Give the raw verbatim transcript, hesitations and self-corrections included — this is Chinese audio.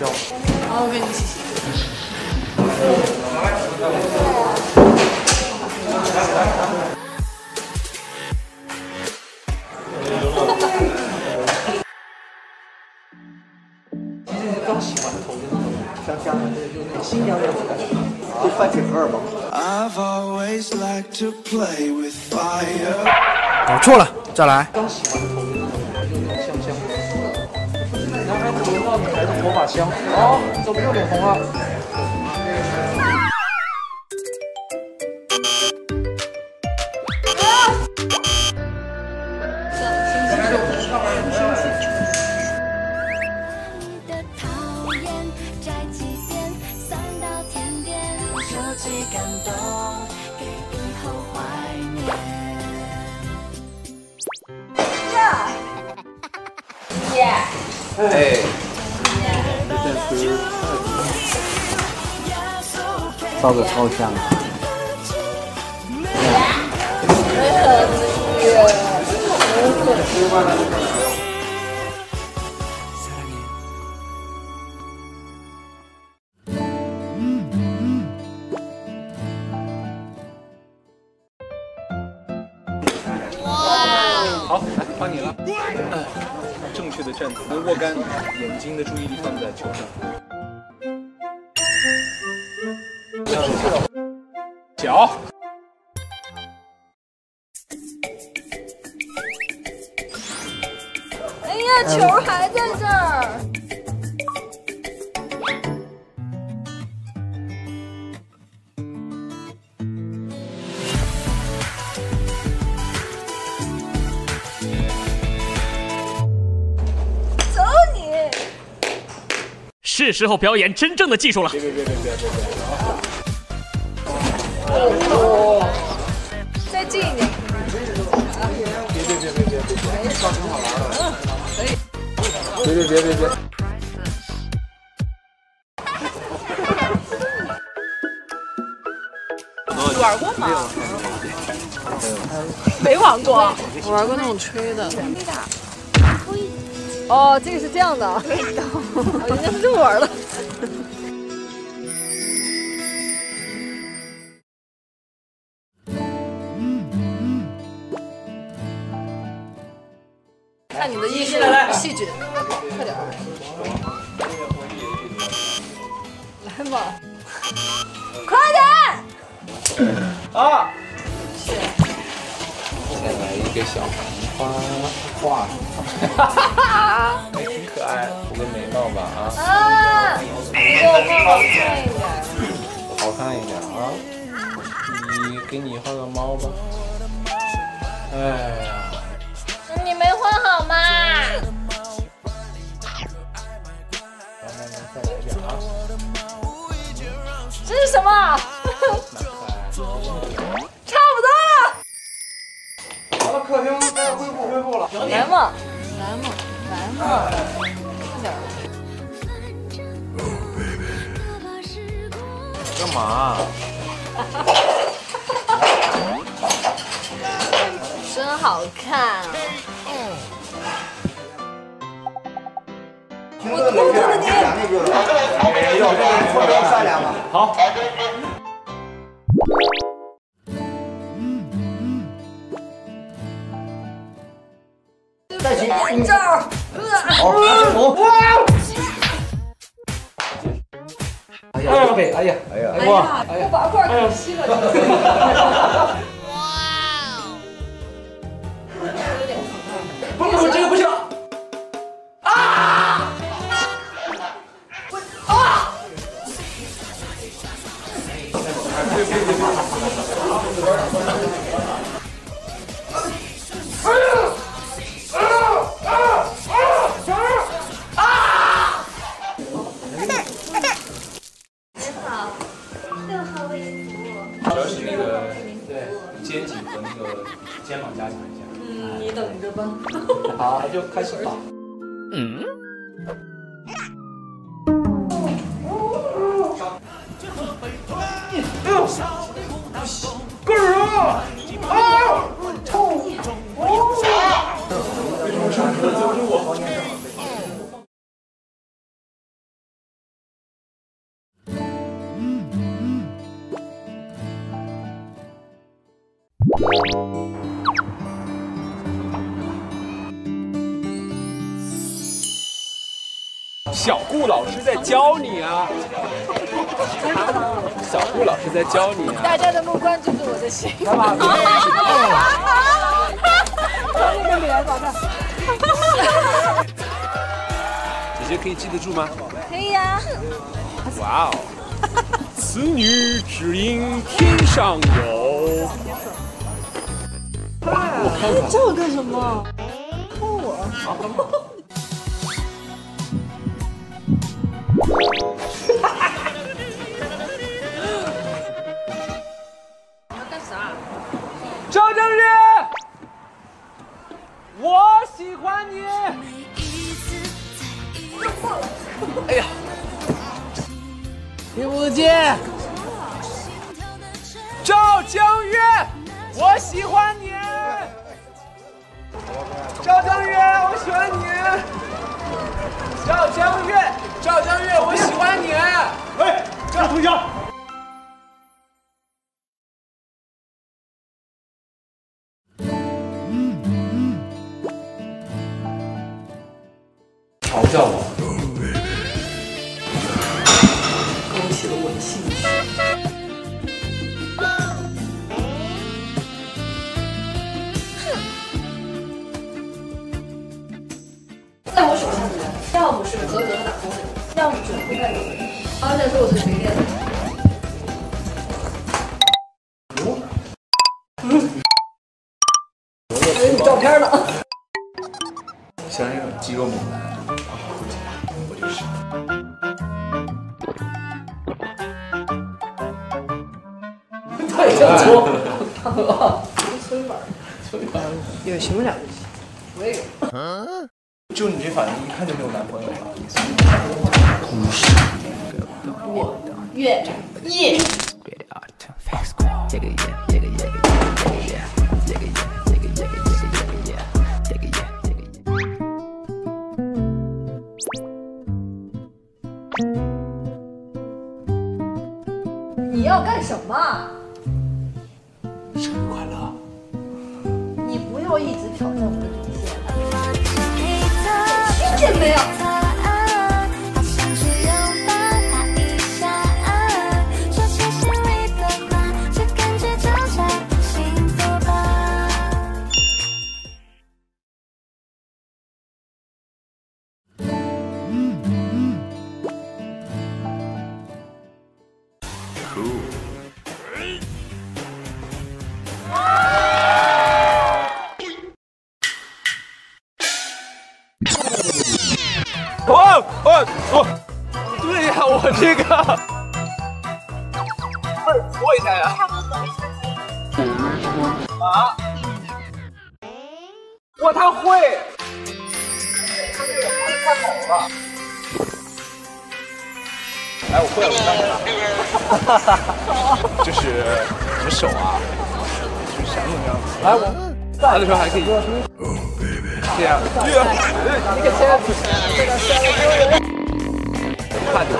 叫我。好，我跟你一起洗。其实刚洗完头的那种，香香的，就那新疆那种感觉，就番茄盒吧。搞错了，再来。刚洗完头的那种，就那种香香的。 到女孩的魔法箱，哦，怎么又脸红了？Yeah. Hey. 烧的超香。嗯嗯。好，来换你了。正确的站姿，握杆，眼睛的注意力放在球上。 脚，哎呀，球还在这儿。走你！是时候表演真正的技术了。别别别别别别！ 再近一点！别别别别别别！跳挺好玩的。可以。别别别别别！玩过吗？没玩过。我玩过那种吹的。哦，这个是这样的。我应该是这么玩的。 看你的艺术细菌，快点！来吧，快点！啊！再来一个小红花，哈哈哈！还挺可爱，涂个眉毛吧啊！啊！给我好看一点，好看一点啊！你给你画个猫吧。哎呀。 好吗？这是什么？差不多了。完了，客厅该恢复恢复了。来嘛，来嘛，来嘛，快点。干嘛？真好看。 我偷偷的捏，哎呦，后边商量吧。好。再举一招。好，好。哎呀，背，哎呀，哎呀，哎呀，我把块给吸了。哇！不不，这个不行。 好，就开始吧。嗯。干什么？啊！痛！为什么上课都是我？小顾老师在教你啊！小顾老师在教你啊！大家的目光就是我的心。来吧！那个脸，宝贝。姐姐可以记得住吗？可以呀。哇哦！此女只应天上有。我看看。叫我干什么？看我。 你要干啥？周正宇，我喜欢你。哎呀，第五季，赵正宇，我喜欢你。赵正宇，我喜欢你。 赵江月，赵江月，我喜欢你。哎，赵同学，嗯嗯，嘲笑我，勾起了我的兴趣。在我手上的人。 要么是合格的打工人，要么准会干农人。而且说我是谁练的？哦，嗯，还有你照片呢。像那种肌肉猛男，我就是。他也叫搓，看我，搓板，搓板，有什么了不起？我也有。 就你这反应，一看就没有男朋友了。故事，我的月夜。你要干什么？生日快乐！你不要一直挑战我的底线。 见没有？嗯嗯。Cool。哦哦哦！对呀、啊，我这个，快搓一下呀！啊！哇，他会！他这个还是太好了。哎，我会了，我干啥？就是你的手啊，就是闪动这样子。哎，我打的时候还可以。 这样，你可千万不行！这个摔了之后，看着。